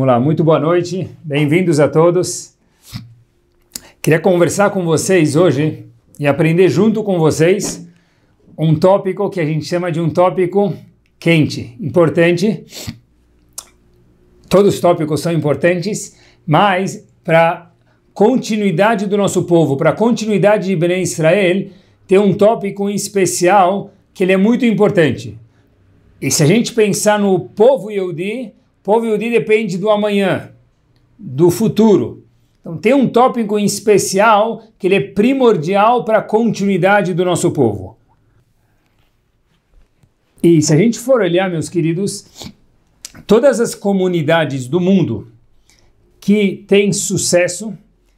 Vamos lá, muito boa noite, bem-vindos a todos. Queria conversar com vocês hoje e aprender junto com vocês um tópico que a gente chama de um tópico quente, importante. Todos os tópicos são importantes, mas para continuidade do nosso povo, para continuidade de Bnei Israel, tem um tópico em especial que ele é muito importante. E se a gente pensar no povo Yehudi, o povo Yehudi depende do amanhã, do futuro. Então tem um tópico em especial que ele é primordial para a continuidade do nosso povo. E se a gente for olhar, meus queridos, todas as comunidades do mundo que têm sucesso,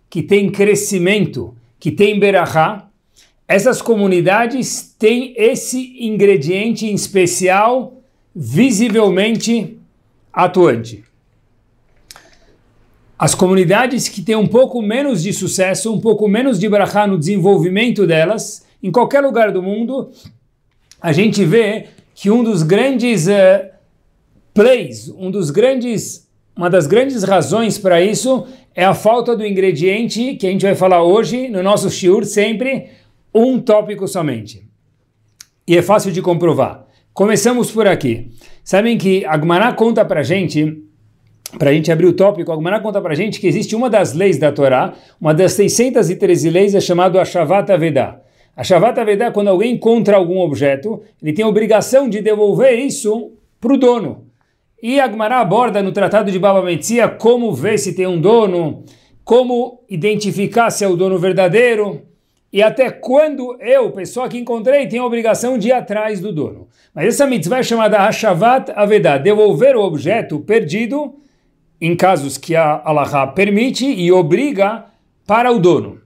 que têm crescimento, que têm berachá, essas comunidades têm esse ingrediente em especial visivelmente atuante. As comunidades que têm um pouco menos de sucesso, um pouco menos de brachá no desenvolvimento delas, em qualquer lugar do mundo, a gente vê que um dos grandes plays, uma das grandes razões para isso é a falta do ingrediente que a gente vai falar hoje no nosso shiur sempre, um tópico somente. E é fácil de comprovar. Começamos por aqui. Sabem que a Gumará conta pra gente abrir o tópico, a Gumará conta pra gente que existe uma das leis da Torá, uma das 613 leis é chamada Hashavat Avedá. Hashavat Avedá, quando alguém compra algum objeto, ele tem a obrigação de devolver isso para o dono. E a Gumará aborda no Tratado de Bava Metzia como ver se tem um dono, como identificar se é o dono verdadeiro, e até quando eu, pessoa que encontrei, tenho a obrigação de ir atrás do dono. Mas essa mitzvah é chamada Hashavat Avedá, devolver o objeto perdido, em casos que a Alahá permite e obriga, para o dono.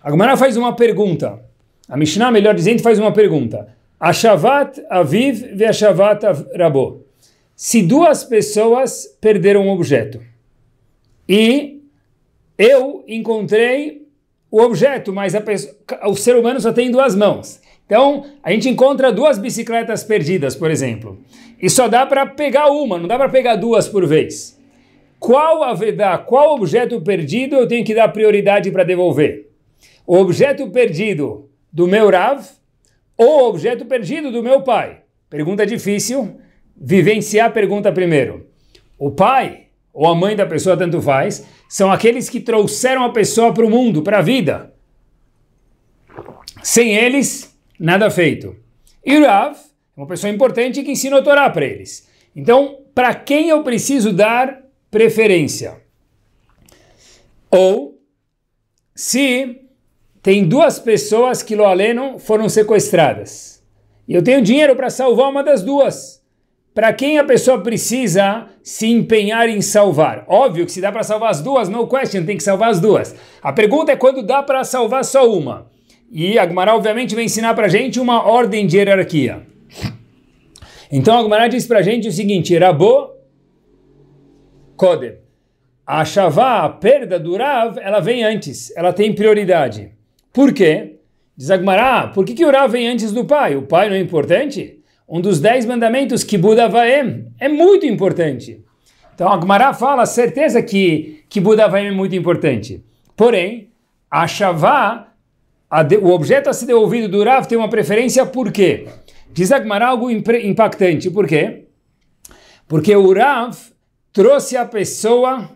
A Gemara faz uma pergunta. A Mishnah, melhor dizendo, faz uma pergunta. Hashavat Aviv ve Hashavat Rabô. Se duas pessoas perderam um objeto e eu encontrei o objeto, mas o ser humano só tem duas mãos. Então, a gente encontra duas bicicletas perdidas, por exemplo. E só dá para pegar uma, não dá para pegar duas por vez. Qual avedá, qual objeto perdido eu tenho que dar prioridade para devolver? O objeto perdido do meu Rav ou o objeto perdido do meu pai? Pergunta difícil, vivenciar a pergunta primeiro. O pai ou a mãe da pessoa, tanto faz, são aqueles que trouxeram a pessoa para o mundo, para a vida. Sem eles, nada feito. E o Rav é uma pessoa importante que ensina a Torá para eles. Então, para quem eu preciso dar preferência? Ou, se tem duas pessoas que, lo aleno, foram sequestradas, e eu tenho dinheiro para salvar uma das duas, para quem a pessoa precisa se empenhar em salvar? Óbvio que se dá para salvar as duas, no question, tem que salvar as duas. A pergunta é quando dá para salvar só uma. E a Gemara, obviamente, vai ensinar para a gente uma ordem de hierarquia. Então a Gemara diz para a gente o seguinte, Rabô Kodem. A Shavá, a perda do Rav, ela vem antes, ela tem prioridade. Por quê? Diz a Gemara, por que o Rav vem antes do pai? O pai não é importante? Um dos 10 mandamentos que Buda Vaem é muito importante. Então a Gemara fala, certeza que Buda Vaem é muito importante. Porém, a Shavá, o objeto a ser devolvido do Rav tem uma preferência, por quê? Diz a Gemara algo impactante, por quê? Porque o Rav trouxe a pessoa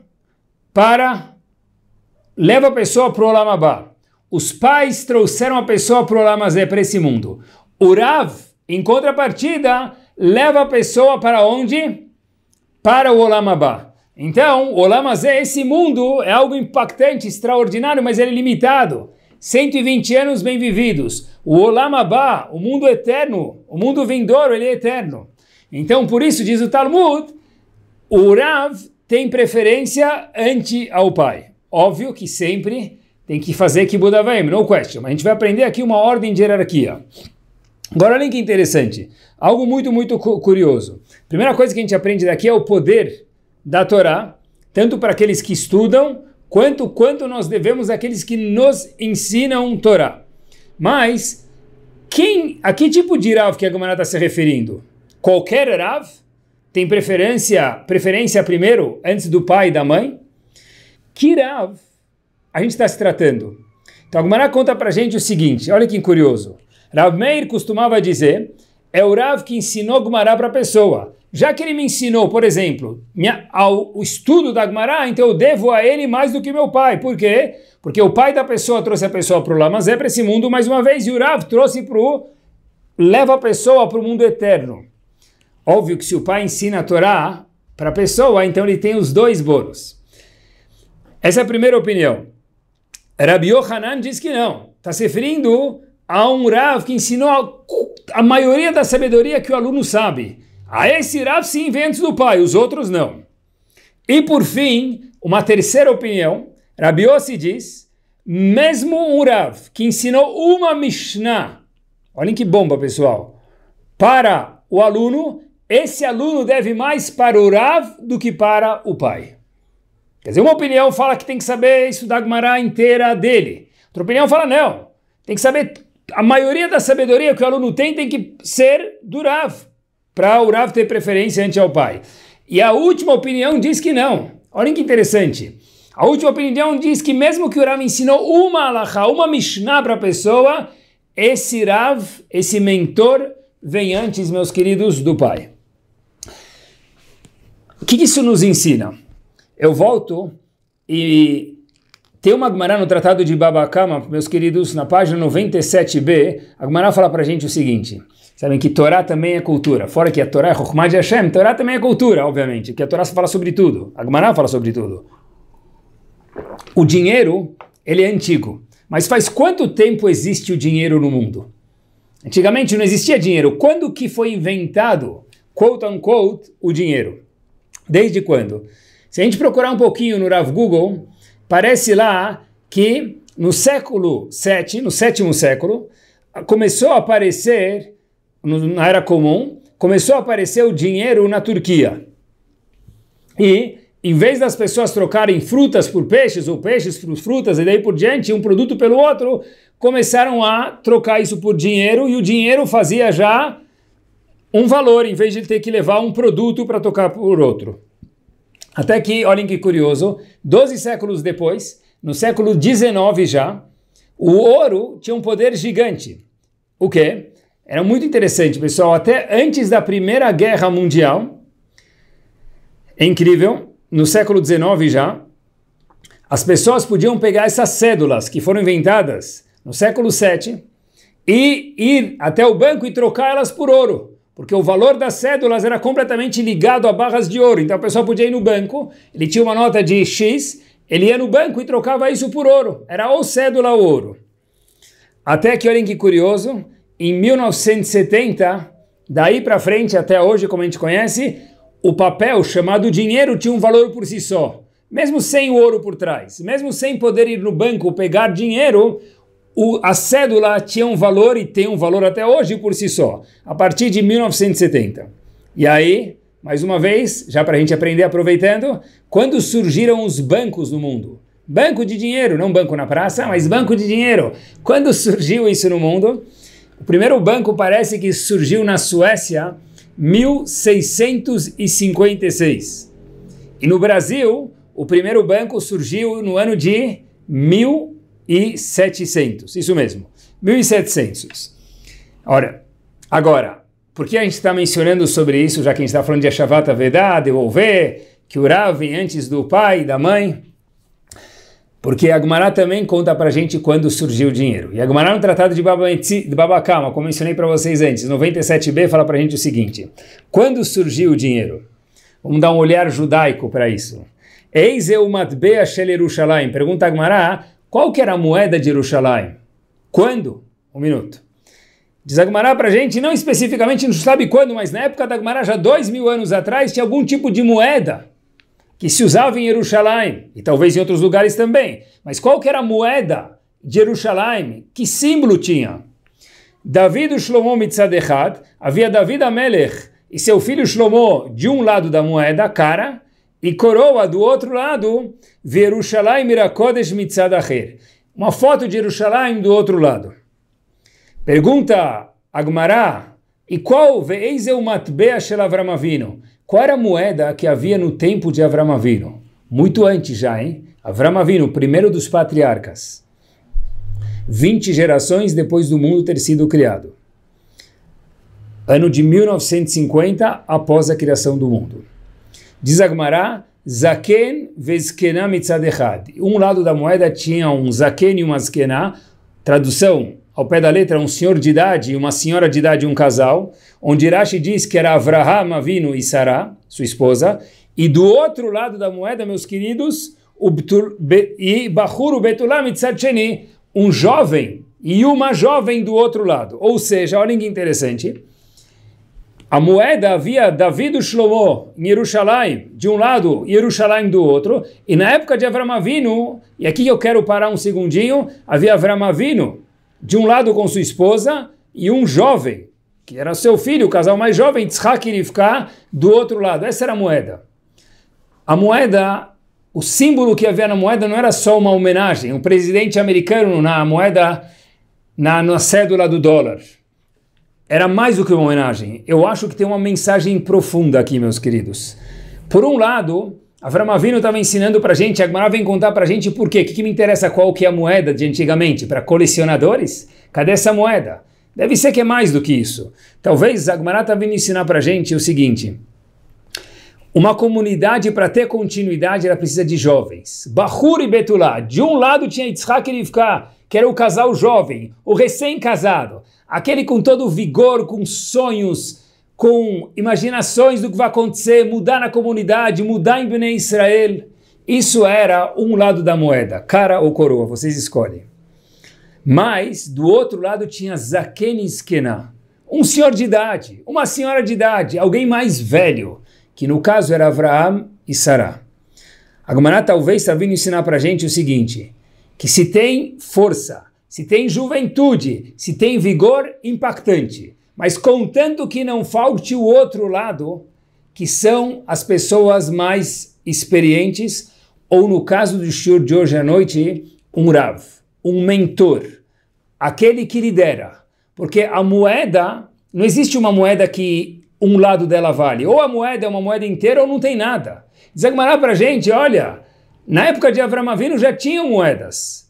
leva a pessoa para o Olam Haba. Os pais trouxeram a pessoa para o Olam Hazé, para esse mundo. O Rav, em contrapartida, leva a pessoa para onde? Para o Olam Haba. Então, o Olam Hazé, esse mundo, é algo impactante, extraordinário, mas ele é limitado. 120 anos bem vividos. O Olam Haba, o mundo eterno, o mundo vindouro, ele é eterno. Então, por isso, diz o Talmud, o Rav tem preferência ante ao pai. Óbvio que sempre tem que fazer que Buda Vaem, no question. Mas a gente vai aprender aqui uma ordem de hierarquia. Agora, olha que interessante, algo muito, muito curioso. A primeira coisa que a gente aprende daqui é o poder da Torá, tanto para aqueles que estudam, quanto nós devemos àqueles que nos ensinam Torá. Mas, a que tipo de Rav que a Gemara está se referindo? Qualquer Rav? tem preferência primeiro, antes do pai e da mãe? Kirav, a gente está se tratando. Então, a Gumará conta para a gente o seguinte, olha que curioso. Rav Meir costumava dizer, é o Rav que ensinou Gumará para a pessoa. Já que ele me ensinou, por exemplo, o estudo da Gumará, então eu devo a ele mais do que meu pai. Por quê? Porque o pai da pessoa trouxe a pessoa para o Lamazé, para esse mundo, mais uma vez, e o Rav trouxe para o... leva a pessoa para o mundo eterno. Óbvio que se o pai ensina a Torá para a pessoa, então ele tem os dois bônus. Essa é a primeira opinião. Rabi Yohanan diz que não. Está se referindo a um Rav que ensinou a maioria da sabedoria que o aluno sabe. A esse Rav sim vem antes do pai, os outros não. E por fim, uma terceira opinião. Rabi Yossi diz, mesmo um Rav que ensinou uma Mishnah, olhem que bomba pessoal, para o aluno, esse aluno deve mais para o Rav do que para o pai. Quer dizer, uma opinião fala que tem que saber estudar a Gumará inteira dele. Outra opinião fala não. Tem que saber, a maioria da sabedoria que o aluno tem que ser do Rav, para o Rav ter preferência ante ao pai. E a última opinião diz que não. Olhem que interessante. A última opinião diz que mesmo que o Rav ensinou uma alahá, uma Mishnah para a pessoa, esse Rav, esse mentor, vem antes, meus queridos, do pai. O que isso nos ensina? Eu volto e tem uma Gumará no Tratado de Baba Kama, meus queridos, na página 97b, a Gumará fala pra gente o seguinte, sabem que Torá também é cultura, fora que a Torá é Chokhmah de Hashem, Torá também é cultura, obviamente, porque a Torá fala sobre tudo, a Gumará fala sobre tudo. O dinheiro, ele é antigo, mas faz quanto tempo existe o dinheiro no mundo? Antigamente não existia dinheiro, quando que foi inventado, quote unquote, o dinheiro? Desde quando? Se a gente procurar um pouquinho no Rav Google, parece lá que no século 7, no sétimo século, começou a aparecer, na era comum, começou a aparecer o dinheiro na Turquia. E, em vez das pessoas trocarem frutas por peixes, ou peixes por frutas, e daí por diante, um produto pelo outro, começaram a trocar isso por dinheiro, e o dinheiro fazia já um valor, em vez de ter que levar um produto para trocar por outro. Até que, olhem que curioso, 12 séculos depois, no século 19 já, o ouro tinha um poder gigante. O quê? Era muito interessante, pessoal. Até antes da Primeira Guerra Mundial, é incrível, no século 19 já, as pessoas podiam pegar essas cédulas que foram inventadas no século 7 e ir até o banco e trocar elas por ouro. Porque o valor das cédulas era completamente ligado a barras de ouro. Então a pessoa podia ir no banco, ele tinha uma nota de X, ele ia no banco e trocava isso por ouro. Era ou cédula ou ouro. Até que, olhem que curioso, em 1970, daí para frente até hoje, como a gente conhece, o papel chamado dinheiro tinha um valor por si só. Mesmo sem o ouro por trás, mesmo sem poder ir no banco pegar dinheiro, a cédula tinha um valor e tem um valor até hoje por si só, a partir de 1970. E aí, mais uma vez, já para a gente aprender aproveitando, quando surgiram os bancos no mundo? Banco de dinheiro, não banco na praça, mas banco de dinheiro. Quando surgiu isso no mundo? O primeiro banco parece que surgiu na Suécia, 1656. E no Brasil, o primeiro banco surgiu no ano de 1700, isso mesmo, 1700. Ora, agora, por que a gente está mencionando sobre isso, já que a gente está falando de Ashavat Avedá, devolver, que o Rav vem antes do pai e da mãe? Porque a Gumará também conta para a gente quando surgiu o dinheiro. E a Gumará no Tratado de Baba Kama, como mencionei para vocês antes, 97b, fala para a gente o seguinte, quando surgiu o dinheiro? Vamos dar um olhar judaico para isso. Eis eu matbea shel Yerushalayim, pergunta a Gumará, qual que era a moeda de Jerusalém? Quando? Um minuto. Diz a Gumará para a gente, não especificamente, não sabe quando, mas na época da Gumará, já 2000 anos atrás, tinha algum tipo de moeda que se usava em Jerusalém, e talvez em outros lugares também. Mas qual que era a moeda de Jerusalém? Que símbolo tinha? David Shlomo mitzad echad, havia David Amelech e seu filho Shlomo de um lado da moeda, cara, e coroa do outro lado, Yerushalayim Mirakodesh mitzad acher. Uma foto de Yerushalayim do outro lado. Pergunta a Gumará, e qual ve'ezeu matbea shel Avram Avinu? Qual era a moeda que havia no tempo de Avram Avinu? Muito antes já, hein? Avram Avinu, primeiro dos patriarcas. 20 gerações depois do mundo ter sido criado. Ano de 1950, após a criação do mundo. Diz a Gemara, Zaken vezkená mitzad echad. Um lado da moeda tinha um Zaken e uma Zkená, tradução ao pé da letra, um senhor de idade e uma senhora de idade, um casal, onde Rashi diz que era Avraham Avinu e Sará, sua esposa, e do outro lado da moeda, meus queridos, e Bahuru Betulam mitzad sheni, um jovem e uma jovem do outro lado. Ou seja, olha que interessante, a moeda havia Davi e Shlomo em Jerusalém, de um lado, e Jerusalém do outro. E na época de Avram Avinu, e aqui eu quero parar um segundinho, havia Avram Avinu, de um lado com sua esposa, e um jovem, que era seu filho, o casal mais jovem, Yitzhak e Rivka, do outro lado. Essa era a moeda. A moeda, o símbolo que havia na moeda não era só uma homenagem. Um presidente americano na moeda, na cédula do dólar. Era mais do que uma homenagem. Eu acho que tem uma mensagem profunda aqui, meus queridos. Por um lado, Avram Avinu estava ensinando para a gente, a Gemara vem contar para a gente por quê. O que me interessa qual que é a moeda de antigamente? Para colecionadores? Cadê essa moeda? Deve ser que é mais do que isso. Talvez a Gemara estava vindo ensinar para a gente o seguinte. Uma comunidade, para ter continuidade, ela precisa de jovens. Bahur e Betulá. De um lado tinha Yitzhak e Rivka, que era o casal jovem, o recém-casado. Aquele com todo o vigor, com sonhos, com imaginações do que vai acontecer, mudar na comunidade, mudar em Bnei Israel. Isso era um lado da moeda, cara ou coroa, vocês escolhem. Mas, do outro lado tinha Zaken e Zkená, um senhor de idade, uma senhora de idade, alguém mais velho, que no caso era Avraham e Sará. A Gemara talvez está vindo ensinar para a gente o seguinte, que se tem força, se tem juventude, se tem vigor, impactante. Mas contanto que não falte o outro lado, que são as pessoas mais experientes, ou no caso do shiur de hoje à noite, um Rav, um mentor, aquele que lidera. Porque a moeda, não existe uma moeda que um lado dela vale. Ou a moeda é uma moeda inteira ou não tem nada. Diz a Gemara pra gente, olha, na época de Avram Avinu já tinham moedas.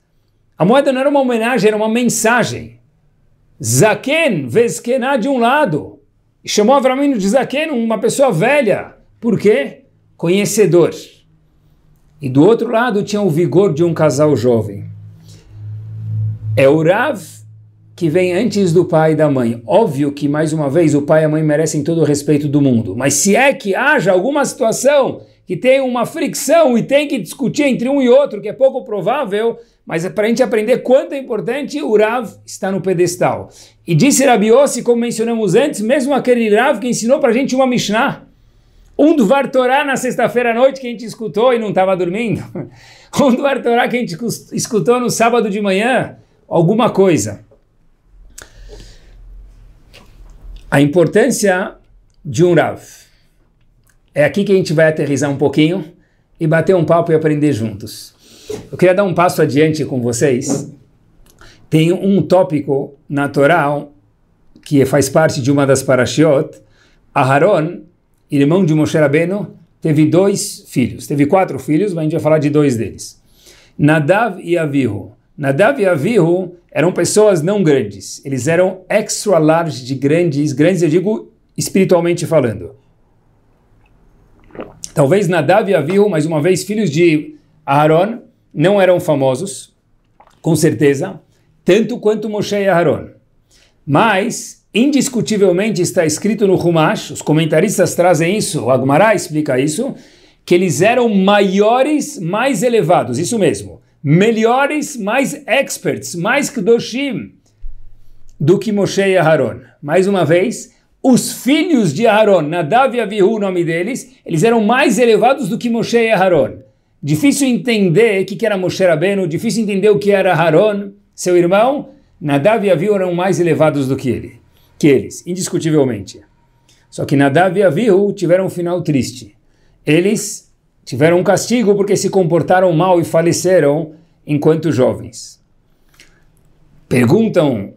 A moeda não era uma homenagem, era uma mensagem. Zaken, Veskená de um lado. E chamou Avram Avinu de Zaken, uma pessoa velha. Por quê? Conhecedor. E do outro lado tinha o vigor de um casal jovem. É o Rav que vem antes do pai e da mãe. Óbvio que, mais uma vez, o pai e a mãe merecem todo o respeito do mundo. Mas se é que haja alguma situação que tem uma fricção e tem que discutir entre um e outro, que é pouco provável, mas é para a gente aprender quanto é importante o Rav está no pedestal. E disse Rabi Yossi, como mencionamos antes, mesmo aquele Rav que ensinou para a gente uma Mishnah, um Dvar Torá na sexta-feira à noite que a gente escutou e não estava dormindo, um Dvar Torá que a gente escutou no sábado de manhã, alguma coisa. A importância de um Rav. É aqui que a gente vai aterrizar um pouquinho e bater um papo e aprender juntos. Eu queria dar um passo adiante com vocês. Tem um tópico natural que faz parte de uma das parashiot. Aharon, irmão de Moshe Rabbeinu, teve 2 filhos. Teve 4 filhos, mas a gente vai falar de 2 deles. Nadav e Avihu. Nadav e Avihu eram pessoas não grandes. Eles eram extra large de grandes, grandes eu digo espiritualmente falando. Talvez Nadav e Avihu, mais uma vez, filhos de Aharon, não eram famosos, com certeza, tanto quanto Moshe e Aharon. Mas, indiscutivelmente, está escrito no Humash, os comentaristas trazem isso, o Agmará explica isso, que eles eram maiores, mais elevados, isso mesmo, melhores, mais experts, mais Kedoshim, do que Moshe e Aharon. Mais uma vez, os filhos de Aharon, Nadav e Avihu, o nome deles, eles eram mais elevados do que Moshe e Aharon. Difícil entender o que era Moshe Rabbeinu, difícil entender o que era Aharon, seu irmão. Nadav e Avihu eram mais elevados do que eles, indiscutivelmente. Só que Nadav e Avihu tiveram um final triste. Eles tiveram um castigo porque se comportaram mal e faleceram enquanto jovens. Perguntam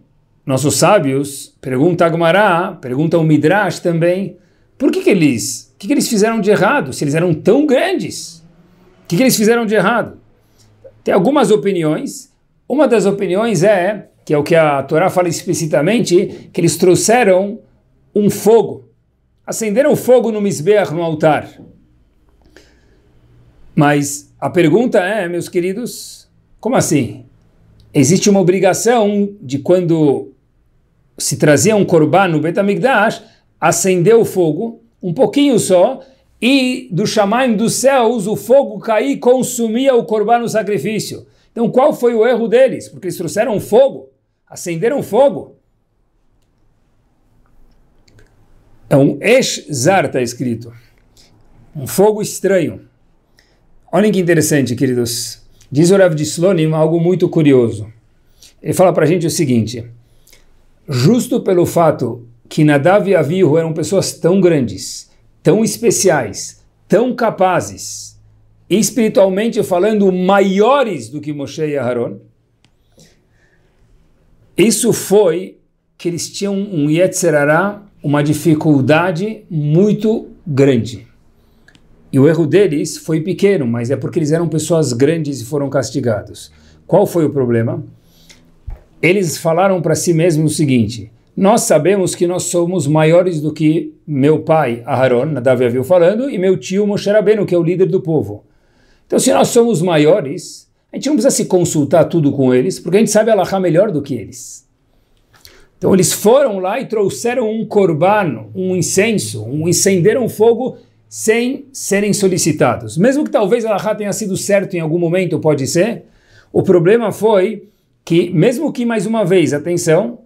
nossos sábios, pergunta Agmará, pergunta o Midrash também, por que eles que eles fizeram de errado, se eles eram tão grandes? O que eles fizeram de errado? Tem algumas opiniões. Uma das opiniões é, que é o que a Torá fala explicitamente, que eles trouxeram um fogo, acenderam fogo no Mizbeach, no altar. Mas a pergunta é, meus queridos, como assim? Existe uma obrigação de quando se trazia um korban no Beit HaMikdash, acender o fogo, um pouquinho só, e do Shamaim dos céus o fogo caía e consumia o korban no sacrifício. Então qual foi o erro deles? Porque eles trouxeram fogo, acenderam fogo. É um Esh Zar, está escrito, um fogo estranho. Olhem que interessante, queridos. Diz o Rav de Slonim algo muito curioso. Ele fala para a gente o seguinte: justo pelo fato que Nadav e Avihu eram pessoas tão grandes, tão especiais, tão capazes, espiritualmente falando, maiores do que Moshe e Aharon, isso foi que eles tinham um Yetzer Hará, uma dificuldade muito grande. E o erro deles foi pequeno, mas é porque eles eram pessoas grandes e foram castigados. Qual foi o problema? Eles falaram para si mesmos o seguinte: nós sabemos que nós somos maiores do que meu pai Aharon, Nadav e Avihu falando, e meu tio Moshe Rabbeinu, que é o líder do povo. Então, se nós somos maiores, a gente não precisa se consultar tudo com eles, porque a gente sabe alahá melhor do que eles. Então, eles foram lá e trouxeram um korban, um incenso, incenderam fogo sem serem solicitados. Mesmo que talvez alahá tenha sido certo em algum momento, pode ser, o problema foi que, mesmo que, mais uma vez, atenção,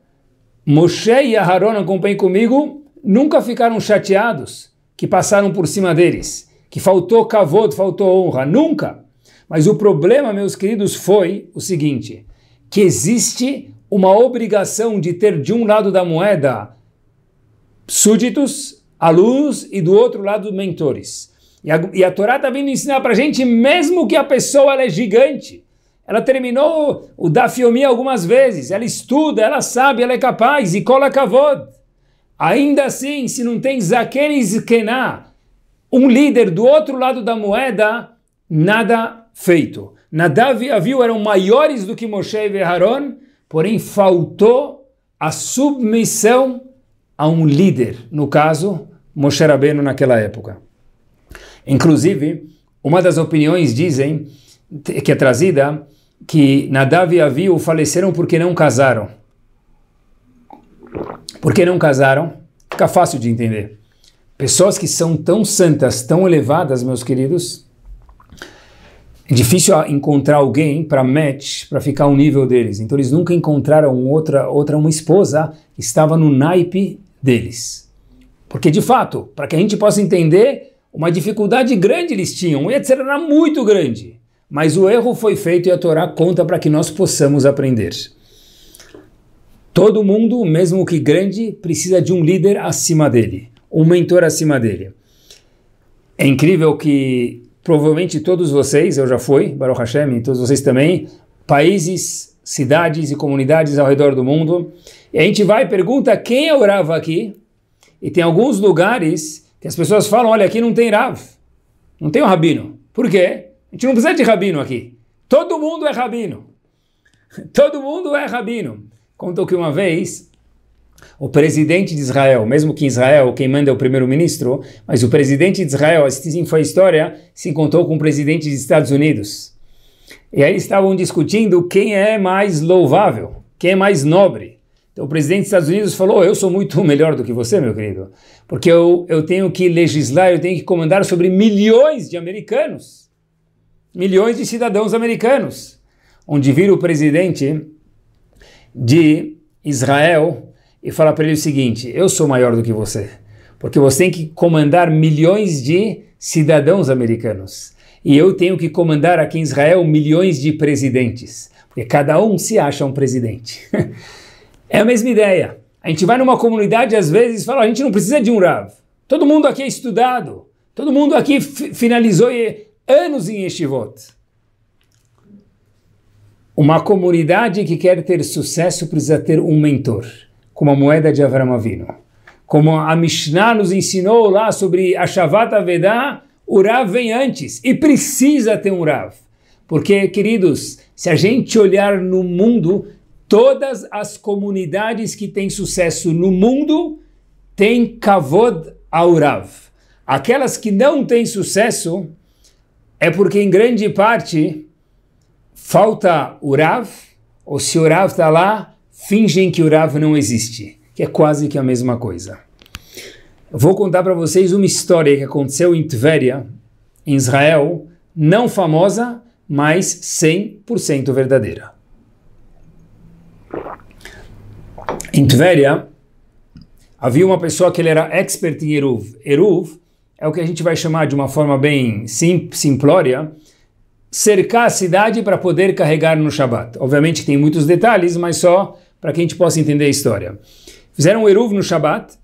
Moshe e Aharon, acompanhem comigo, nunca ficaram chateados que passaram por cima deles, que faltou kavod, faltou honra, nunca. Mas o problema, meus queridos, foi o seguinte: que existe uma obrigação de ter de um lado da moeda súditos, alunos, e do outro lado mentores. E a Torá está vindo ensinar para a gente, mesmo que a pessoa ela é gigante, ela terminou o Daf Yomi algumas vezes, ela estuda, ela sabe, ela é capaz, e cola kavod. Ainda assim, se não tem Zaken e Zkená, um líder do outro lado da moeda, nada feito. Nadav e Avihu eram maiores do que Moshe e Aharon, porém faltou a submissão a um líder, no caso, Moshe Rabbeinu naquela época. Inclusive, uma das opiniões dizem, que é trazida, que Nadav e Avihu faleceram porque não casaram. Porque não casaram, fica fácil de entender. Pessoas que são tão santas, tão elevadas, meus queridos, é difícil encontrar alguém para match, para ficar ao nível deles. Então eles nunca encontraram uma esposa que estava no naipe deles. Porque de fato, para que a gente possa entender, uma dificuldade grande eles tinham, etc, era muito grande. Mas o erro foi feito e a Torá conta para que nós possamos aprender. Todo mundo, mesmo que grande, precisa de um líder acima dele, um mentor acima dele. É incrível que provavelmente todos vocês, eu já fui, Baruch Hashem, todos vocês também, países, cidades e comunidades ao redor do mundo, e a gente vai e pergunta quem é o Rav aqui, e tem alguns lugares que as pessoas falam, olha, aqui não tem Rav, não tem um rabino. Por quê? A gente não precisa de rabino aqui. Todo mundo é rabino. Todo mundo é rabino. Contou que uma vez o presidente de Israel, mesmo que em Israel quem manda é o primeiro-ministro, mas o presidente de Israel, assim foi a história, se encontrou com o presidente dos Estados Unidos. E aí eles estavam discutindo quem é mais louvável, quem é mais nobre. Então o presidente dos Estados Unidos falou, eu sou muito melhor do que você, meu querido, porque eu tenho que legislar, eu tenho que comandar sobre milhões de americanos, milhões de cidadãos americanos. Onde vira o presidente de Israel e fala para ele o seguinte, eu sou maior do que você, porque você tem que comandar milhões de cidadãos americanos, e eu tenho que comandar aqui em Israel milhões de presidentes, porque cada um se acha um presidente. É a mesma ideia. A gente vai numa comunidade às vezes e fala, a gente não precisa de um Rav, todo mundo aqui é estudado, todo mundo aqui finalizou anos em Yeshivot. Uma comunidade que quer ter sucesso precisa ter um mentor, como a moeda de Avram Avinu. Como a Mishnah nos ensinou lá sobre a Shavat Havedá, o Rav vem antes e precisa ter um Rav. Porque, queridos, se a gente olhar no mundo, todas as comunidades que têm sucesso no mundo têm Kavod ao Rav. Aquelas que não têm sucesso é porque, em grande parte, falta o Rav, ou se o Rav está lá, fingem que o Rav não existe, que é quase que a mesma coisa. Eu vou contar para vocês uma história que aconteceu em Tveria, em Israel, não famosa, mas 100% verdadeira. Em Tveria, havia uma pessoa que ele era expert em Eruv. Eruv é o que a gente vai chamar de uma forma bem simplória, cercar a cidade para poder carregar no Shabat. Obviamente tem muitos detalhes, mas só para que a gente possa entender a história. Fizeram um Eruv no Shabat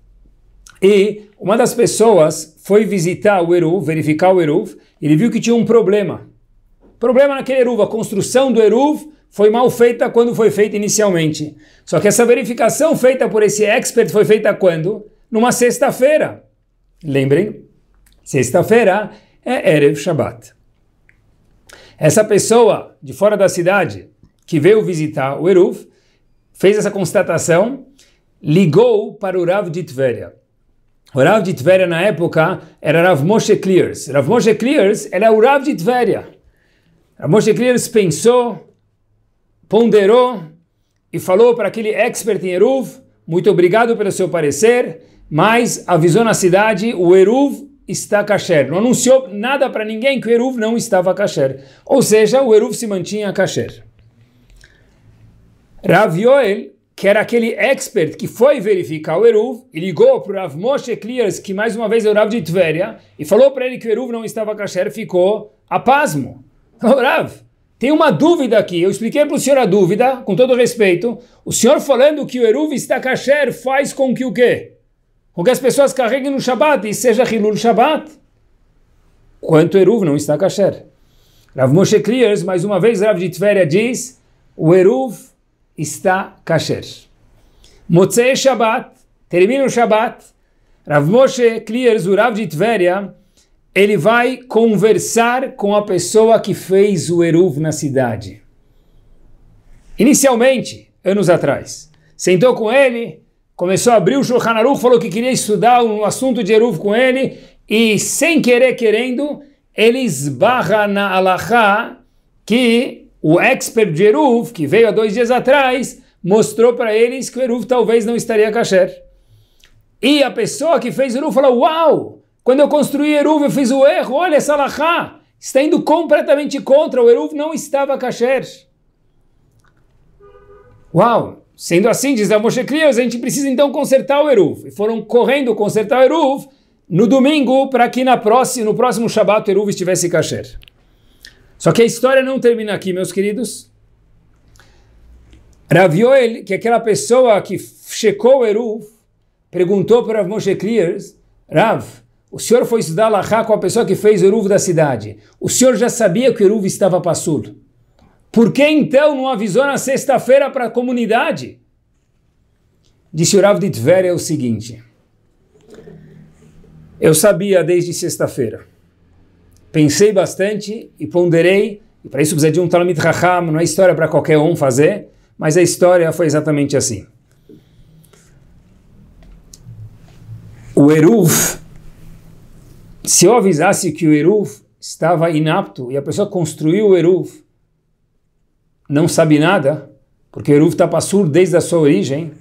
e uma das pessoas foi visitar o Eruv, verificar o Eruv, e ele viu que tinha um problema. Problema naquele Eruv, a construção do Eruv foi mal feita quando foi feita inicialmente. Só que essa verificação feita por esse expert foi feita quando? Numa sexta-feira. Lembrem, sexta-feira é Erev Shabat. Essa pessoa de fora da cidade que veio visitar o Eruv fez essa constatação, ligou para o Rav de Tveria. O Rav de Tveria na época era Rav Moshe Clears. Rav Moshe Clears era o Rav de Tveria. Rav Moshe Clears pensou, ponderou e falou para aquele expert em Eruv, muito obrigado pelo seu parecer, mas avisou na cidade, o Eruv está kasher. Não anunciou nada para ninguém que o Eruv não estava kasher. Ou seja, o Eruv se mantinha kasher. Rav Yoel, que era aquele expert que foi verificar o Eruv, e ligou para o Rav Moshe Clears, que mais uma vez é o Rav de Tveria, e falou para ele que o Eruv não estava kasher, ficou a pasmo. Oh, Rav, tem uma dúvida aqui. Eu expliquei para o senhor a dúvida, com todo respeito. O senhor falando que o Eruv está kasher faz com que o quê? Com que as pessoas carreguem no Shabat e seja Hilul Shabat. Quanto o Eruv não está kasher. Rav Moshe Clears, mais uma vez, Rav de Tveria diz, o Eruv está kasher. Motzei Shabat, termina o Shabat. Rav Moshe Clears, o Rav de Tveria, ele vai conversar com a pessoa que fez o Eruv na cidade. Inicialmente, anos atrás, sentou com ele, começou a abrir o Shulchan Aruch, falou que queria estudar um assunto de Eruv com ele, e sem querer querendo, ele esbarra na Alachá que o expert de Eruv, que veio há 2 dias atrás, mostrou para eles que o Eruv talvez não estaria kasher. E a pessoa que fez o Eruv falou, uau! Quando eu construí Eruv, eu fiz o erro. Olha essa alahá. Está indo completamente contra. O Eruv não estava kasher. Uau! Sendo assim, diz a Moshe Clears, a gente precisa então consertar o Eruv. E foram correndo consertar o Eruv no domingo para que no próximo Shabat o Eruv estivesse kasher. Só que a história não termina aqui, meus queridos. Rav Yoel, que é aquela pessoa que checou o Eruv, perguntou para Moshe Clears, Rav, o senhor foi estudar Alahá com a pessoa que fez o Eruv da cidade. O senhor já sabia que o Eruv estava passul. Por que então não avisou na sexta-feira para a comunidade? Disse o Rav de Tveria o seguinte. Eu sabia desde sexta-feira. Pensei bastante e ponderei. E para isso precisa de um Talmid Chacham. Não é história para qualquer um fazer. Mas a história foi exatamente assim. O Eruv... Se eu avisasse que o Eruv estava inapto e a pessoa construiu o Eruv, não sabe nada, porque o Eruv está passur desde a sua origem,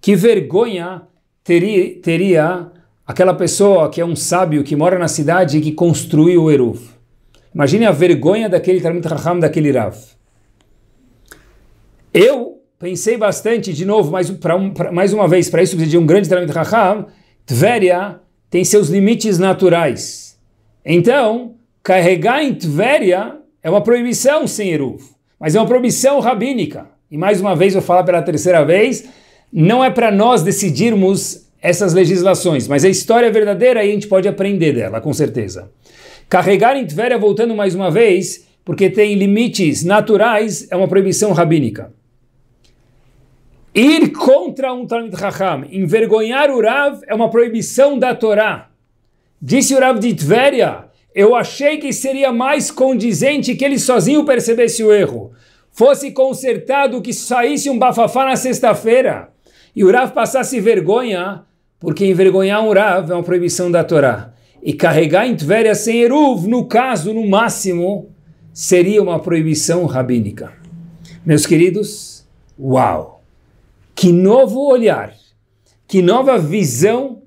que vergonha teria aquela pessoa que é um sábio que mora na cidade e que construiu o Eruv. Imagine a vergonha daquele Talmid Chacham, daquele Rav. Eu pensei bastante, de novo, mais uma vez, para isso precisa de um grande Talmid Chacham, Tveria tem seus limites naturais. Então, carregar em Tveria é uma proibição sem Eruv, mas é uma proibição rabínica. E mais uma vez, eu falo pela terceira vez, não é para nós decidirmos essas legislações, mas a história é verdadeira e a gente pode aprender dela, com certeza. Carregar em Tveria, voltando mais uma vez, porque tem limites naturais, é uma proibição rabínica. Ir contra um Talmid Chacham, envergonhar o Rav é uma proibição da Torá. Disse o Rav de Tveria, eu achei que seria mais condizente que ele sozinho percebesse o erro. Fosse consertado que saísse um bafafá na sexta-feira e o Rav passasse vergonha, porque envergonhar um Rav é uma proibição da Torá. E carregar em Tveria sem Eruv, no caso, no máximo, seria uma proibição rabínica. Meus queridos, uau! Que novo olhar, que nova visão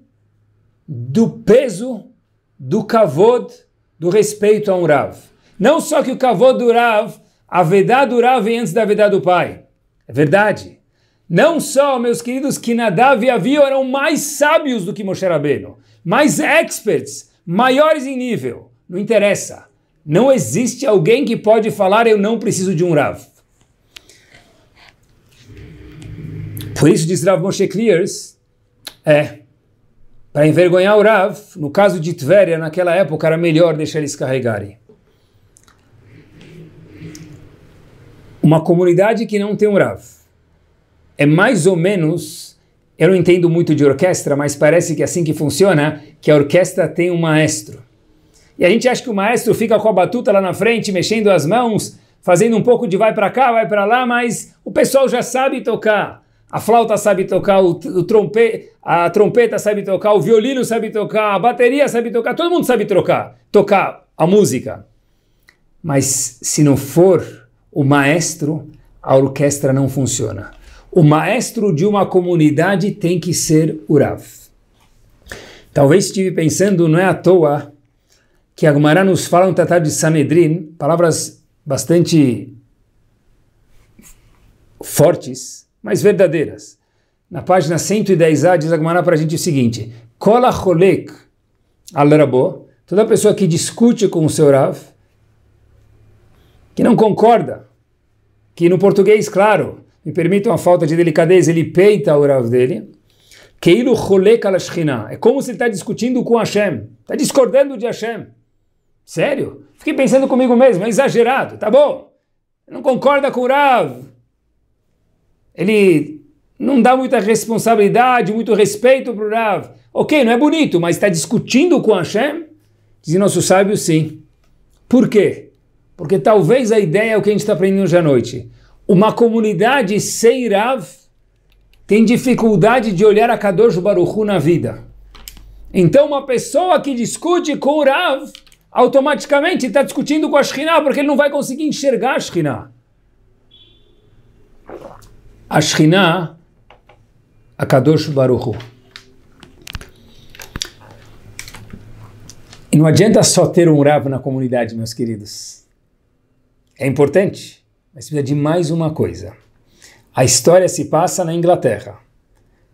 do peso, do kavod, do respeito a um Rav. Não só que o kavod do Rav, a vedá do Rav vem antes da vedá do pai. É verdade. Não só, meus queridos, que Nadav e Avihu eram mais sábios do que Moshe Rabbeinu, mais experts, maiores em nível. Não interessa. Não existe alguém que pode falar, eu não preciso de um Rav. Por isso diz Rav Moshe Clears, para envergonhar o Rav, no caso de Tveria, naquela época era melhor deixar eles carregarem. Uma comunidade que não tem um Rav. É mais ou menos, eu não entendo muito de orquestra, mas parece que é assim que funciona, que a orquestra tem um maestro. E a gente acha que o maestro fica com a batuta lá na frente, mexendo as mãos, fazendo um pouco de vai para cá, vai para lá, mas o pessoal já sabe tocar. A flauta sabe tocar, a trompeta sabe tocar, o violino sabe tocar, a bateria sabe tocar, todo mundo sabe tocar a música. Mas se não for o maestro, a orquestra não funciona. O maestro de uma comunidade tem que ser o Rav. Talvez estive pensando, não é à toa, que a Gemara nos fala no Tratado de Sanedrin, palavras bastante fortes, mas verdadeiras. Na página 110a diz a Gemara para a gente o seguinte, Kol HaCholek al Rabo, toda pessoa que discute com o seu Rav, que não concorda, que no português, claro, me permitam a falta de delicadeza, ele peita o Rav dele, Keilu Cholek al Shekhinah, é como se ele está discutindo com Hashem, está discordando de Hashem. Sério? Fiquei pensando comigo mesmo, é exagerado, tá bom. Não concorda com o Rav. Ele não dá muita responsabilidade, muito respeito para o Rav. Ok, não é bonito, mas está discutindo com Hashem? Dizem nossos sábios, sim. Por quê? Porque talvez a ideia é o que a gente está aprendendo hoje à noite. Uma comunidade sem Rav tem dificuldade de olhar a Kadosh Baruch Hu na vida. Então uma pessoa que discute com o Rav automaticamente está discutindo com a Shekhinah, porque ele não vai conseguir enxergar a Shekhinah. A Shekhinah, a Kadosh Baruch Hu. E não adianta só ter um Rav na comunidade, meus queridos. É importante, mas precisa de mais uma coisa. A história se passa na Inglaterra,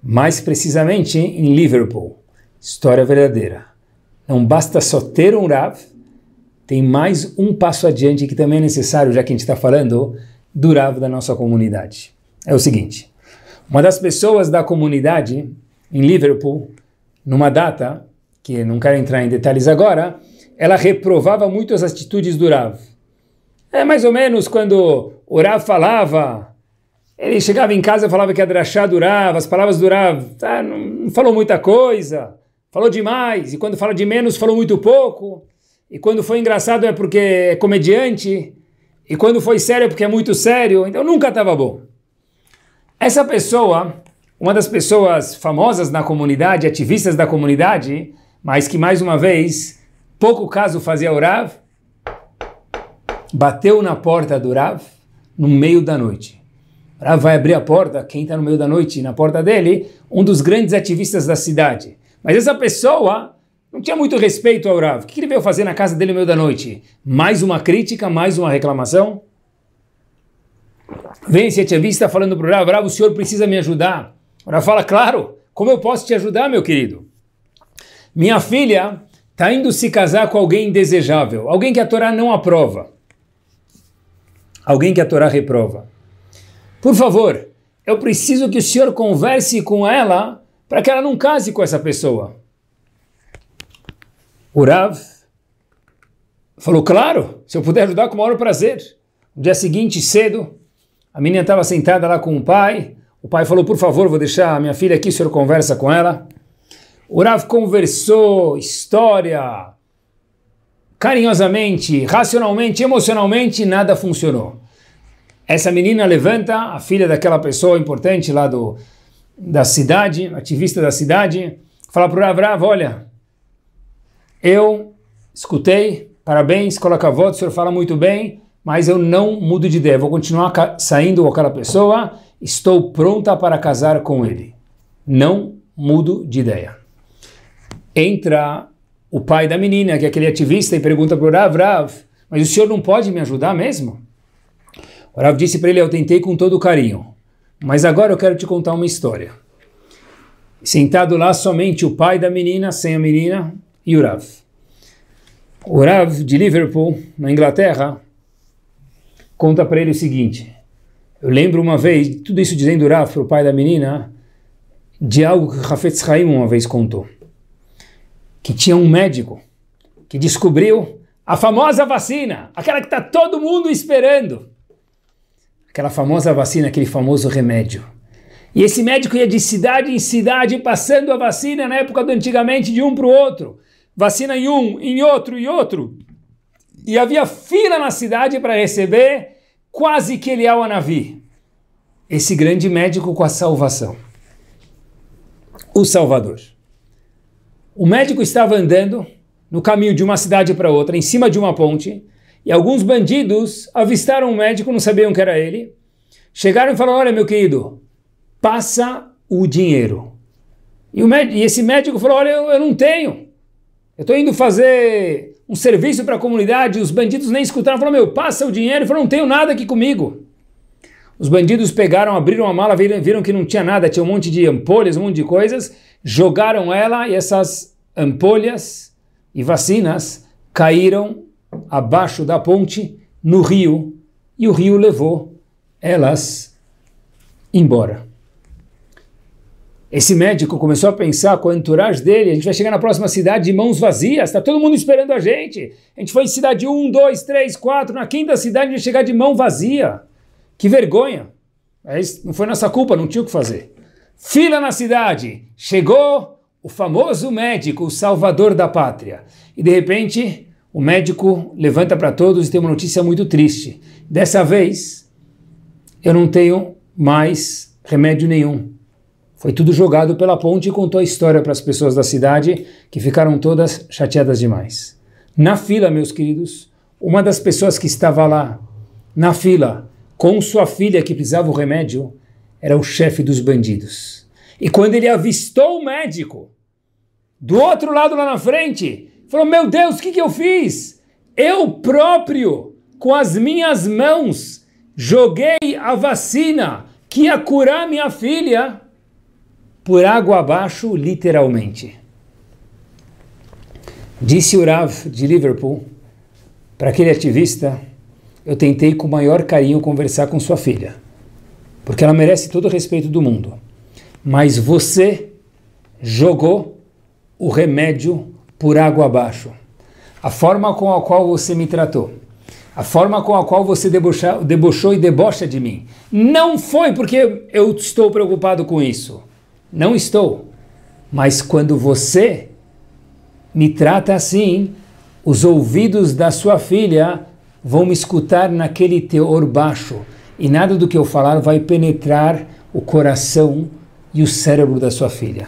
mais precisamente em Liverpool. História verdadeira. Não basta só ter um Rav, tem mais um passo adiante que também é necessário, já que a gente está falando do Rav da nossa comunidade. É o seguinte, uma das pessoas da comunidade em Liverpool, numa data, que não quero entrar em detalhes agora, ela reprovava muito as atitudes do Rav. É mais ou menos quando o Rav falava, ele chegava em casa e falava que a drachá do Rav, as palavras do Rav, tá, não falou muita coisa. Falou demais, e quando fala de menos, falou muito pouco, e quando foi engraçado é porque é comediante, e quando foi sério é porque é muito sério, então nunca estava bom. Essa pessoa, uma das pessoas famosas na comunidade, ativistas da comunidade, mas que mais uma vez, pouco caso fazia o Rav, bateu na porta do Rav no meio da noite. O Rav vai abrir a porta, quem está no meio da noite, na porta dele, um dos grandes ativistas da cidade. Mas essa pessoa não tinha muito respeito ao Rav. O que ele veio fazer na casa dele no meio da noite? Mais uma crítica, mais uma reclamação? Vem esse ativista falando para o Rav, Rav, o senhor precisa me ajudar. O Rav fala, claro, como eu posso te ajudar, meu querido? Minha filha está indo se casar com alguém indesejável, alguém que a Torá não aprova, alguém que a Torá reprova. Por favor, eu preciso que o senhor converse com ela para que ela não case com essa pessoa. O Rav falou, claro, se eu puder ajudar, com o maior prazer. No dia seguinte, cedo, a menina estava sentada lá com o pai, O pai falou, por favor, vou deixar a minha filha aqui, o senhor conversa com ela. O Rav conversou, história, carinhosamente, racionalmente, emocionalmente, nada funcionou. Essa menina levanta, a filha daquela pessoa importante lá da cidade, ativista da cidade, fala para o Rav, Rav, olha, eu escutei, parabéns, coloca a voz, o senhor fala muito bem, mas eu não mudo de ideia, vou continuar saindo com aquela pessoa, estou pronta para casar com ele. Não mudo de ideia. Entra o pai da menina, que é aquele ativista, e pergunta para o Rav, Rav, mas o senhor não pode me ajudar mesmo? O Rav disse para ele, eu tentei com todo carinho, mas agora eu quero te contar uma história. Sentado lá somente o pai da menina, sem a menina, e o Rav. O Rav de Liverpool, na Inglaterra, conta para ele o seguinte, eu lembro uma vez, tudo isso dizendo o Rav para o pai da menina, de algo que Hafetz Haim uma vez contou, que tinha um médico que descobriu a famosa vacina, aquela que está todo mundo esperando, aquela famosa vacina, aquele famoso remédio. E esse médico ia de cidade em cidade passando a vacina na época do antigamente de um para o outro, vacina em um, em outro, e outro. E havia fila na cidade para receber quase que Eliyahu Hanavi, esse grande médico com a salvação, o Salvador. O médico estava andando no caminho de uma cidade para outra, em cima de uma ponte, e alguns bandidos avistaram o médico, não sabiam que era ele, chegaram e falaram, olha meu querido, passa o dinheiro. E esse médico falou, olha, eu não tenho. Eu estou indo fazer um serviço para a comunidade, os bandidos nem escutaram, falaram, meu, passa o dinheiro, e falaram, não tenho nada aqui comigo. Os bandidos pegaram, abriram a mala, viram que não tinha nada, tinha um monte de ampolhas, um monte de coisas, jogaram ela e essas ampolhas e vacinas caíram abaixo da ponte no rio, e o rio levou elas embora. Esse médico começou a pensar com o entourage dele, a gente vai chegar na próxima cidade de mãos vazias, está todo mundo esperando a gente foi de cidade 1, 2, 3, 4, na quinta cidade a gente vai chegar de mão vazia, que vergonha, mas não foi nossa culpa, não tinha o que fazer. Fila na cidade, chegou o famoso médico, o salvador da pátria, e de repente o médico levanta para todos e tem uma notícia muito triste, dessa vez eu não tenho mais remédio nenhum. Foi tudo jogado pela ponte e contou a história para as pessoas da cidade, que ficaram todas chateadas demais. Na fila, meus queridos, uma das pessoas que estava lá, na fila, com sua filha que precisava o remédio, era o chefe dos bandidos. E quando ele avistou o médico, do outro lado lá na frente, falou, meu Deus, o que eu fiz? Eu próprio, com as minhas mãos, joguei a vacina que ia curar minha filha, por água abaixo, literalmente. Disse o Rav de Liverpool para aquele ativista, eu tentei com o maior carinho conversar com sua filha, porque ela merece todo o respeito do mundo, mas você jogou o remédio por água abaixo. A forma com a qual você me tratou, a forma com a qual você debochou e debocha de mim, não foi porque eu estou preocupado com isso. Não estou, mas quando você me trata assim, os ouvidos da sua filha vão me escutar naquele teor baixo, e nada do que eu falar vai penetrar o coração e o cérebro da sua filha.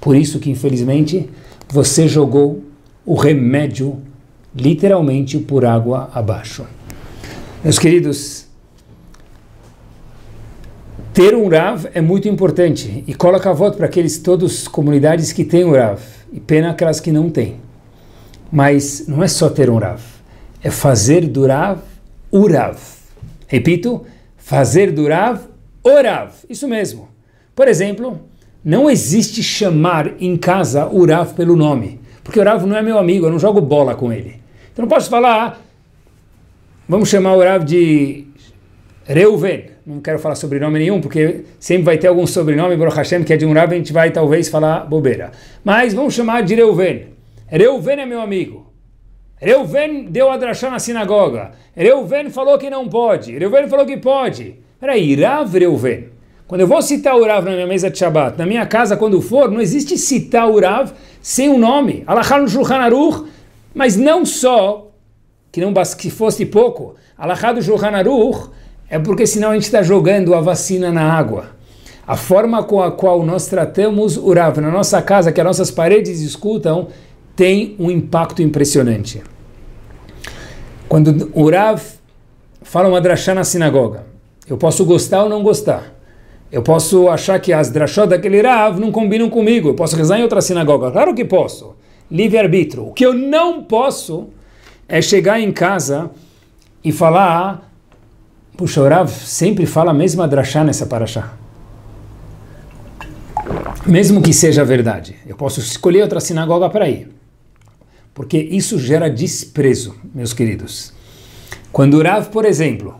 Por isso que, infelizmente, você jogou o remédio, literalmente, por água abaixo. Meus queridos, ter um Rav é muito importante, e coloca a voto para aqueles todas comunidades que têm um Rav, e pena aquelas que não têm. Mas não é só ter um Rav, é fazer do Rav o Rav. Repito, fazer do Rav o Rav, isso mesmo. Por exemplo, não existe chamar em casa o Rav pelo nome, porque o Rav não é meu amigo, eu não jogo bola com ele. Então não posso falar, vamos chamar o Rav de Reuven. Não quero falar sobrenome nenhum, porque sempre vai ter algum sobrenome, Baruch Hashem, que é de um Rav, a gente vai talvez falar bobeira. Mas vamos chamar de Reuven. Reuven é meu amigo. Reuven deu a drachá na sinagoga. Reuven falou que não pode. Reuven falou que pode. Peraí, Rav Reuven. Quando eu vou citar o Rav na minha mesa de Shabbat, na minha casa, quando for, não existe citar o Rav sem o nome. Alachá no Shulchan Aruch, mas não só que fosse pouco. Alachá do Shulchan Aruch é porque senão a gente está jogando a vacina na água. A forma com a qual nós tratamos o Rav na nossa casa, que as nossas paredes escutam, tem um impacto impressionante. Quando o Rav fala uma drashá na sinagoga, eu posso gostar ou não gostar. Eu posso achar que as drashot daquele Rav não combinam comigo. Eu posso rezar em outra sinagoga. Claro que posso. Livre-arbítrio. O que eu não posso é chegar em casa e falar: puxa, o Rav sempre fala a mesma drashá nessa paraxá. Mesmo que seja verdade. Eu posso escolher outra sinagoga para ir. Porque isso gera desprezo, meus queridos. Quando o Rav, por exemplo,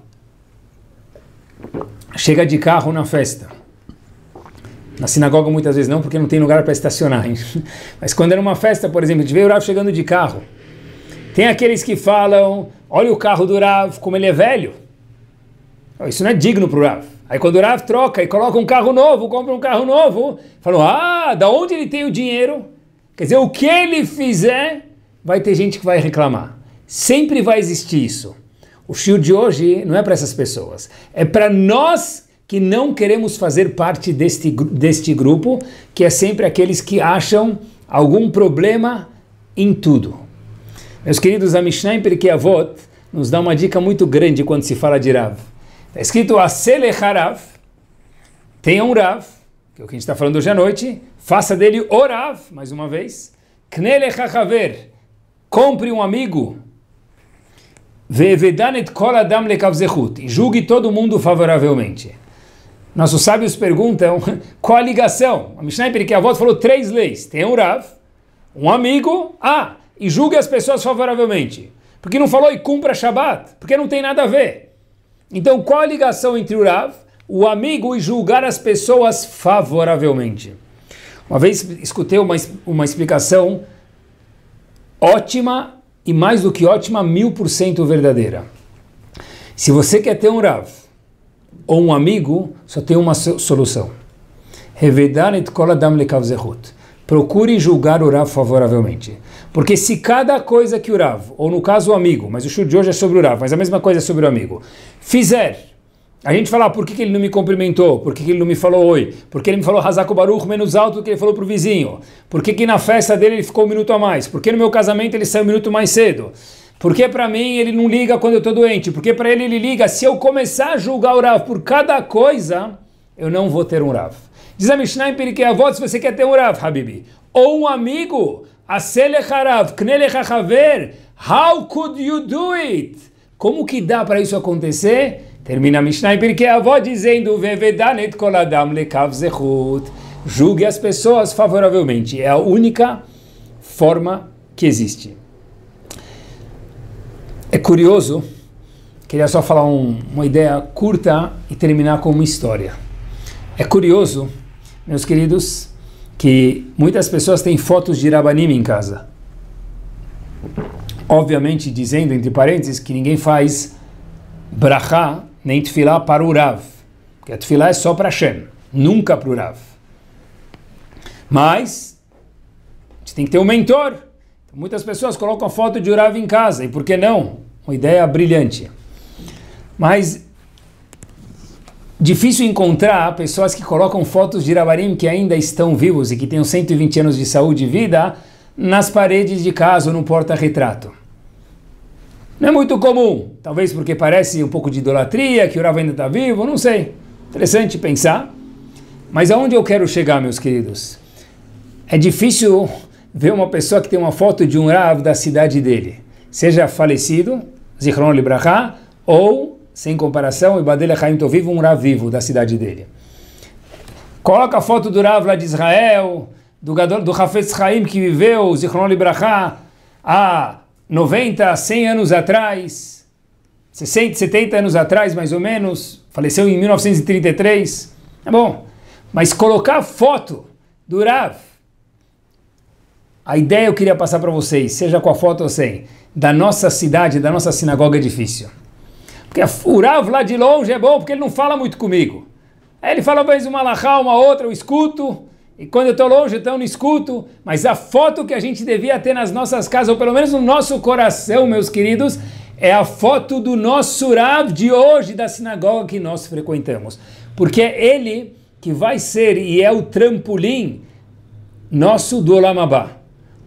chega de carro na festa. Na sinagoga muitas vezes não, porque não tem lugar para estacionar, hein? Mas quando era uma festa, por exemplo, a gente vê o Rav chegando de carro. Tem aqueles que falam: olha o carro do Rav, como ele é velho. Isso não é digno para o Rav. Aí quando o Rav troca e coloca um carro novo, compra um carro novo, falam: ah, da onde ele tem o dinheiro? Quer dizer, o que ele fizer, vai ter gente que vai reclamar. Sempre vai existir isso. O shiur de hoje não é para essas pessoas. É para nós que não queremos fazer parte deste grupo, que é sempre aqueles que acham algum problema em tudo. Meus queridos, a Mishnah em Pirkei Avot nos dá uma dica muito grande quando se fala de Rav. Está escrito: Aseh lecha Rav, tenha um Rav, que é o que a gente está falando hoje à noite, faça dele o Rav, mais uma vez. Kne lecha haver, compre um amigo. E julgue todo mundo favoravelmente. Nossos sábios perguntam qual a ligação. A Mishnah em Pirkei Avot falou 3 leis. Tem um Rav, um amigo, e julgue as pessoas favoravelmente. Porque não falou e cumpra Shabbat? Porque não tem nada a ver. Então qual a ligação entre o Rav, o amigo e julgar as pessoas favoravelmente? Uma vez escutei uma explicação ótima, e mais do que ótima, 1000% verdadeira. Se você quer ter um Rav ou um amigo, só tem uma solução. Procure julgar o Rav favoravelmente. Porque se cada coisa que o Rav, ou no caso o amigo, mas o show de hoje é sobre o Rav, mas a mesma coisa é sobre o amigo, fizer, a gente falar: por que ele não me cumprimentou? Por que ele não me falou oi? Por que ele me falou Hazako Baruch menos alto do que ele falou para o vizinho? Por que na festa dele ele ficou um minuto a mais? Por que no meu casamento ele saiu um minuto mais cedo? Por que para mim ele não liga quando eu estou doente? Por que para ele ele liga? Se eu começar a julgar o Rav por cada coisa, eu não vou ter um Rav. Diz a Mishnah em Pirkei Avot, se você quer ter um Rav, Habibi, ou um amigo, Aseh lecha Rav, Kne lecha haver, how could you do it? Como que dá para isso acontecer? Termina a Mishnah em Pirkei Avot dizendo: Vevedanet kol adam lekav zechut. Julgue as pessoas favoravelmente. É a única forma que existe. É curioso, queria só falar uma ideia curta e terminar com uma história. É curioso, meus queridos, que muitas pessoas têm fotos de Rabanim em casa. Obviamente dizendo, entre parênteses, que ninguém faz brachá nem tefilá para o Rav, porque a tefilá é só para Hashem, nunca para o Rav. Mas a gente tem que ter um mentor. Então, muitas pessoas colocam a foto de Rav em casa, e por que não? Uma ideia brilhante. Mas difícil encontrar pessoas que colocam fotos de Rabanim que ainda estão vivos e que tenham 120 anos de saúde e vida nas paredes de casa ou no porta-retrato. Não é muito comum, talvez porque parece um pouco de idolatria, que o Rav ainda está vivo, não sei. Interessante pensar. Mas aonde eu quero chegar, meus queridos? É difícil ver uma pessoa que tem uma foto de um Rav da cidade dele, seja falecido, Zichron Libraha, ou, sem comparação, Ibadel Echaim Toviv, um Rav vivo da cidade dele. Coloca a foto do Rav lá de Israel, do Hafetz Chaim que viveu, Zichron Libraha, 90, 100 anos atrás, 60, 70 anos atrás, mais ou menos, faleceu em 1933, é bom. Mas colocar foto do Rav, a ideia eu queria passar para vocês, seja com a foto ou sem, da nossa cidade, da nossa sinagoga é difícil. Porque o Rav lá de longe é bom, porque ele não fala muito comigo. Aí ele fala, mas uma alahá, uma outra, eu escuto, e quando eu estou longe, então eu não escuto, mas a foto que a gente devia ter nas nossas casas, ou pelo menos no nosso coração, meus queridos, é a foto do nosso Rav de hoje, da sinagoga que nós frequentamos. Porque é ele que vai ser e é o trampolim nosso do Olam Habá.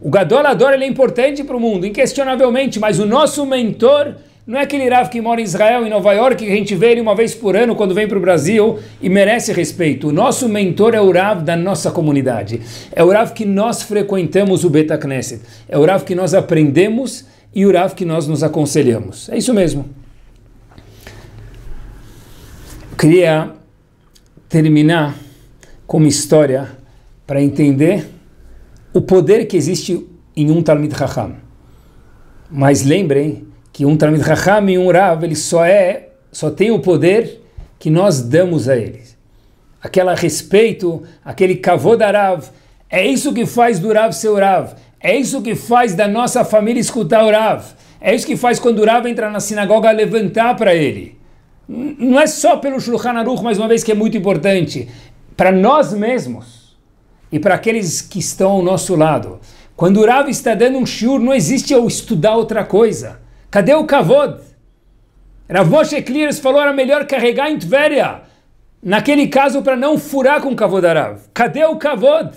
O Gadol Hador, ele é importante para o mundo, inquestionavelmente, mas o nosso mentor não é aquele Rav que mora em Israel, em Nova York, que a gente vê ele uma vez por ano quando vem para o Brasil e merece respeito. O nosso mentor é o Rav da nossa comunidade. É o Rav que nós frequentamos o Beit HaKnesset. É o Rav que nós aprendemos e o Rav que nós nos aconselhamos. É isso mesmo. Eu queria terminar com uma história para entender o poder que existe em um Talmid Chacham. Mas lembrem que um Talmid Chacham e um Rav, ele só tem o poder que nós damos a eles. Aquele respeito, aquele kavod a Rav, é isso que faz do Rav ser o Rav, é isso que faz da nossa família escutar o Rav, é isso que faz quando o Rav entra na sinagoga levantar para ele. Não é só pelo Shulchan Aruch, mais uma vez, que é muito importante, para nós mesmos e para aqueles que estão ao nosso lado. Quando o Rav está dando um shiur, não existe eu estudar outra coisa. Cadê o kavod? Rav Moshe Kliros falou era melhor carregar em Tveria, naquele caso para não furar com o kavod Rav. Cadê o kavod?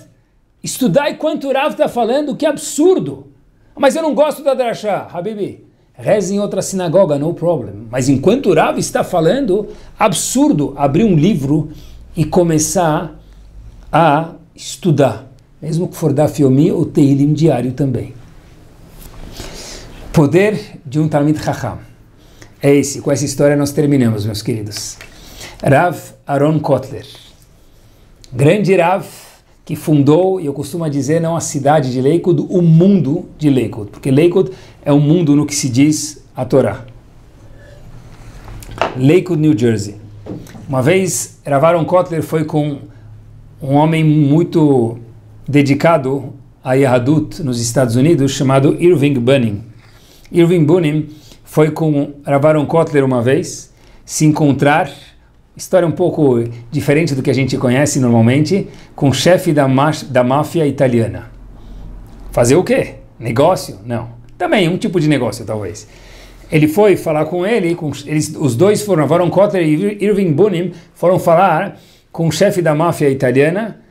Estudar enquanto o Rav está falando, que absurdo. Mas eu não gosto da drashá, Habibi. Reza em outra sinagoga, no problem. Mas enquanto o Rav está falando, absurdo abrir um livro e começar a estudar. Mesmo que for da Fiomi ou Teilim diário também. Poder de um Talmid Chacham. É esse. Com essa história nós terminamos, meus queridos. Rav Aaron Kotler. Grande Rav que fundou, e eu costumo dizer, não a cidade de Lakewood, o mundo de Lakewood. Porque Lakewood é um mundo no que se diz a Torá. Lakewood, New Jersey. Uma vez, Rav Aaron Kotler foi com um homem muito dedicado a Yahadut nos Estados Unidos, chamado Irving Bunning. Irving Bunning foi com Rav Aaron Kotler uma vez se encontrar, história um pouco diferente do que a gente conhece normalmente, com o chefe da máfia italiana. Fazer o quê? Negócio? Não. Também, um tipo de negócio, talvez. Ele foi falar com ele, os dois foram, Aaron Kotler e Irving Bunning, foram falar com o chefe da máfia italiana,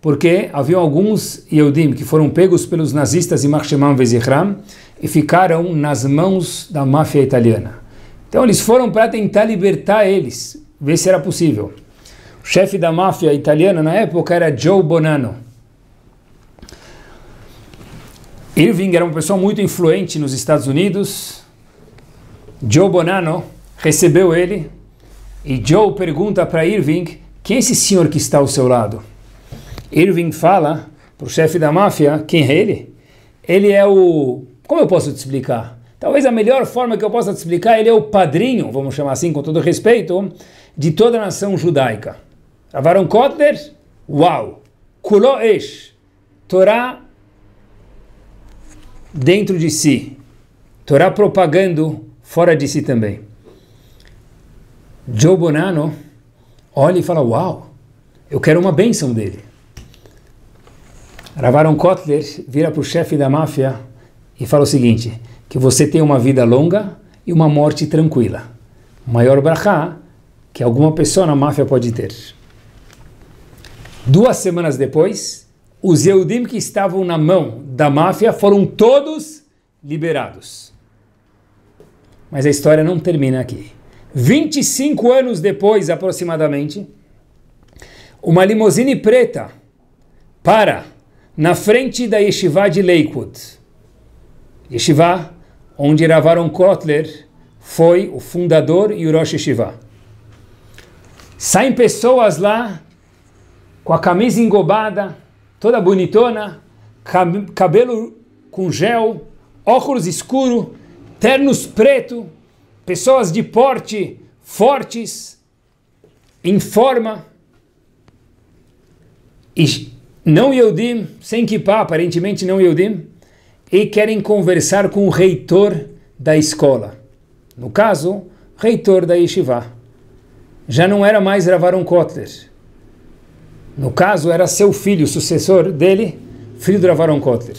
porque haviam alguns Yehudim que foram pegos pelos nazistas em Marchemam Vezichram e ficaram nas mãos da máfia italiana. Então eles foram para tentar libertar eles, ver se era possível. O chefe da máfia italiana na época era Joe Bonanno. Irving era uma pessoa muito influente nos Estados Unidos. Joe Bonanno recebeu ele e Joe pergunta para Irving, quem é esse senhor que está ao seu lado? Irving fala para o chefe da máfia, quem é ele? Ele é o... como eu posso te explicar? Talvez a melhor forma que eu possa te explicar, ele é o padrinho, vamos chamar assim com todo respeito, de toda a nação judaica. Rav Aaron Kotler, uau! Kulo Esh, Torá dentro de si, Torá propagando fora de si também. Joe Bonanno olha e fala, uau, eu quero uma bênção dele. Rav Aaron Kotler vira para o chefe da máfia e fala o seguinte, que você tem uma vida longa e uma morte tranquila. Maior brachá que alguma pessoa na máfia pode ter. 2 semanas depois, os Yehudim que estavam na mão da máfia foram todos liberados. Mas a história não termina aqui. 25 anos depois, aproximadamente, uma limusine preta para na frente da Yeshiva de Lakewood. Yeshiva, onde Rav Aaron Kotler foi o fundador e o Rosh Yeshiva. Saem pessoas lá, com a camisa engobada, toda bonitona, cabelo com gel, óculos escuro, ternos preto, pessoas de porte, fortes, em forma, e não Yehudim, sem kippah, aparentemente não Yehudim, e querem conversar com o reitor da escola. No caso, reitor da Yeshiva. Já não era mais Rav Aaron Kotler, No caso, era seu filho, o sucessor dele, filho do Rav Aaron Kotler.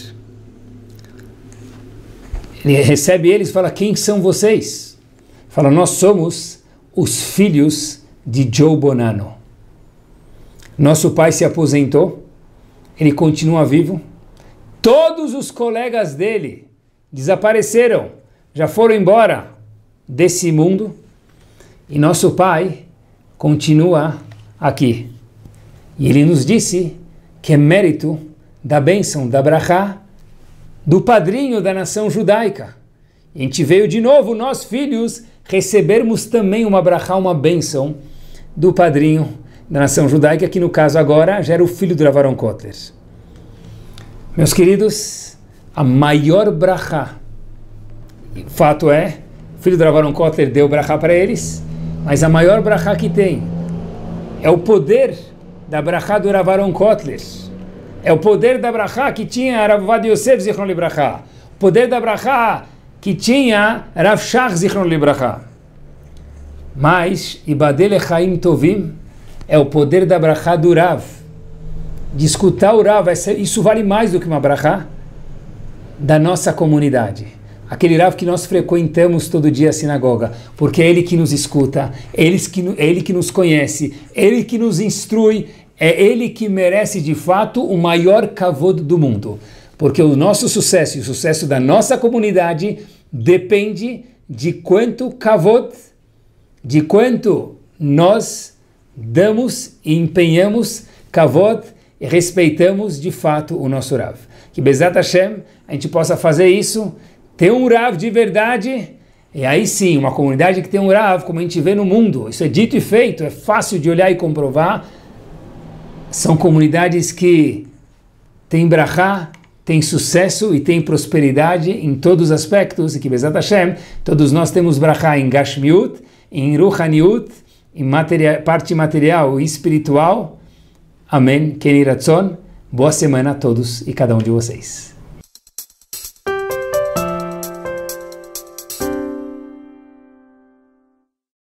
Ele recebe eles e fala, quem são vocês? Fala, nós somos os filhos de Joe Bonanno. Nosso pai se aposentou, ele continua vivo. Todos os colegas dele desapareceram, já foram embora desse mundo. E nosso pai continua aqui. E ele nos disse que é mérito da bênção, da brachá, do padrinho da nação judaica. E a gente veio de novo, nós filhos, recebermos também uma brachá, uma bênção do padrinho da nação judaica, que no caso agora já era o filho do Rav Aaron Kotler. Meus queridos, a maior brachá, o fato é, o filho do Rav Aaron Kotler deu brachá para eles, mas a maior brachá que tem é o poder da brachá do Rav Aaron Kotler. É o poder da brachá que tinha Rav Ovadia Yosef Zichron Libracha. O poder da brachá que tinha Rav Shach Zichron Libracha. Mas, Ibadel Echaim Tovim, é o poder da brachá do Rav. De escutar o Rav, isso vale mais do que uma brachá da nossa comunidade. Aquele Rav que nós frequentamos todo dia a sinagoga, porque é ele que nos escuta, ele que nos conhece, ele que nos instrui, é ele que merece de fato o maior kavod do mundo. Porque o nosso sucesso e o sucesso da nossa comunidade depende de quanto kavod, de quanto nós damos e empenhamos kavod e respeitamos de fato o nosso Rav. Que Bezat Hashem a gente possa fazer isso, ter um Rav de verdade, e aí sim, uma comunidade que tem um Rav, como a gente vê no mundo, isso é dito e feito, é fácil de olhar e comprovar, são comunidades que têm brachá, têm sucesso e têm prosperidade em todos os aspectos, e que Bezat Hashem, todos nós temos brachá em Gashmiut, em Ruhaniut, em parte material e espiritual. Amém. Keni Ratzon. Boa semana a todos e cada um de vocês.